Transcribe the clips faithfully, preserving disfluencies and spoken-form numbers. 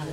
blood.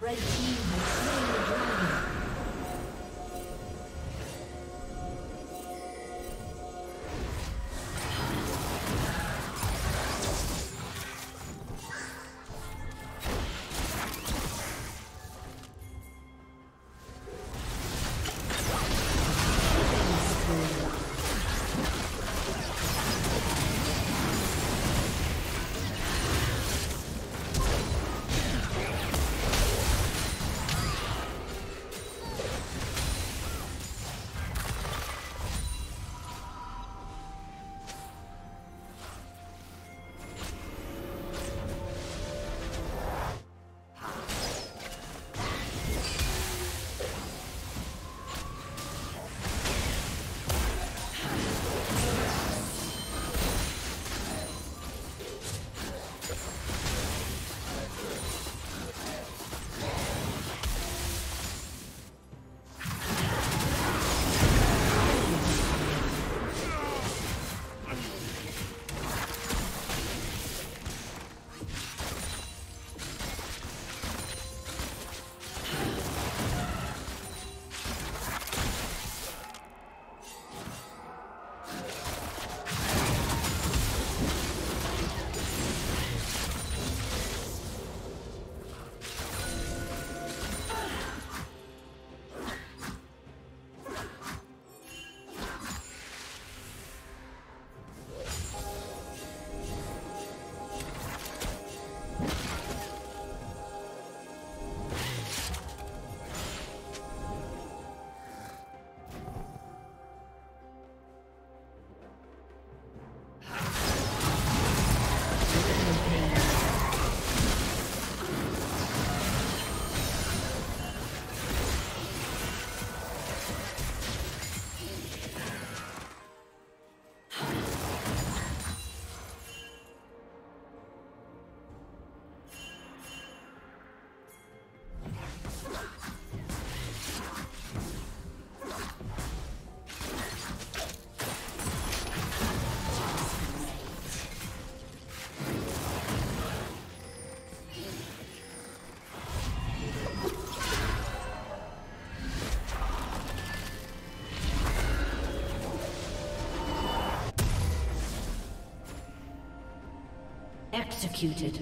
Red team has slain the dragon. Executed.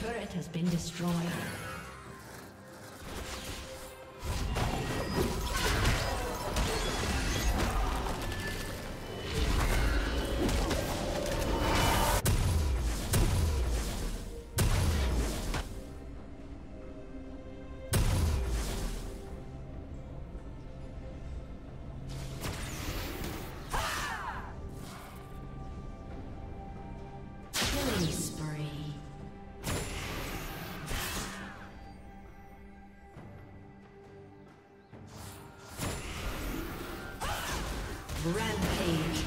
turret has been destroyed. Rampage.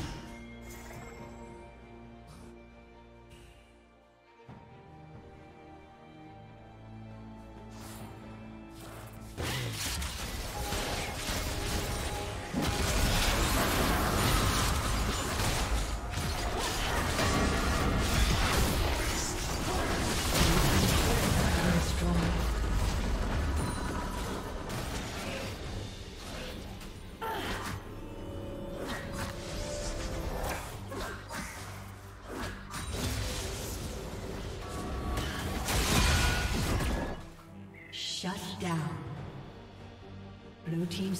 Shut down. Blue team's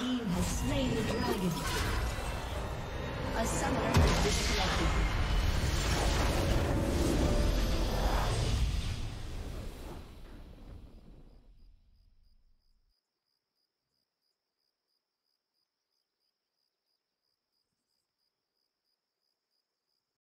Team has slain the dragon. A summon